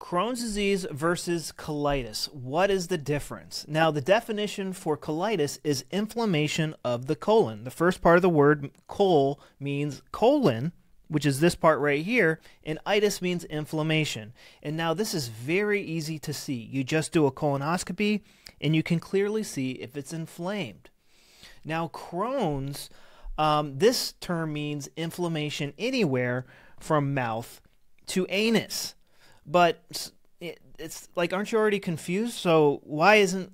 Crohn's disease versus colitis. What is the difference? Now, the definition for colitis is inflammation of the colon. The first part of the word col means colon, which is this part right here, and itis means inflammation. And now this is very easy to see. You just do a colonoscopy and you can clearly see if it's inflamed. Now, Crohn's, this term means inflammation anywhere from mouth to anus. But it's like, aren't you already confused? So why do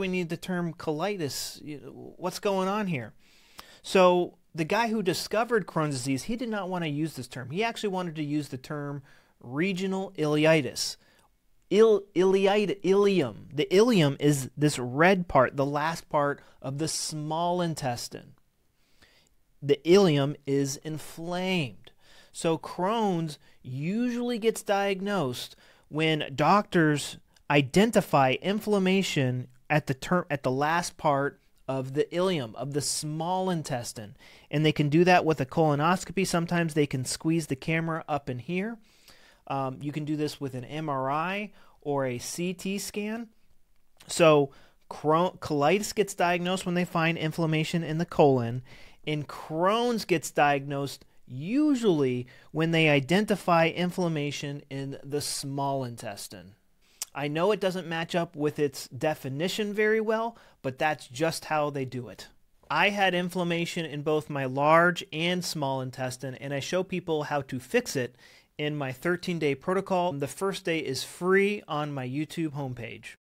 we need the term colitis? What's going on here? So the guy who discovered Crohn's disease, he did not want to use this term. He actually wanted to use the term regional ileitis. Ileum. The ileum is this red part, the last part of the small intestine. The ileum is inflamed. So Crohn's usually gets diagnosed when doctors identify inflammation at the last part of the ileum, of the small intestine. And they can do that with a colonoscopy. Sometimes they can squeeze the camera up in here. You can do this with an MRI or a CT scan. So colitis gets diagnosed when they find inflammation in the colon, and Crohn's gets diagnosed usually when they identify inflammation in the small intestine. I know it doesn't match up with its definition very well, but that's just how they do it. I had inflammation in both my large and small intestine, and I show people how to fix it in my 13-day protocol. The first day is free on my YouTube homepage.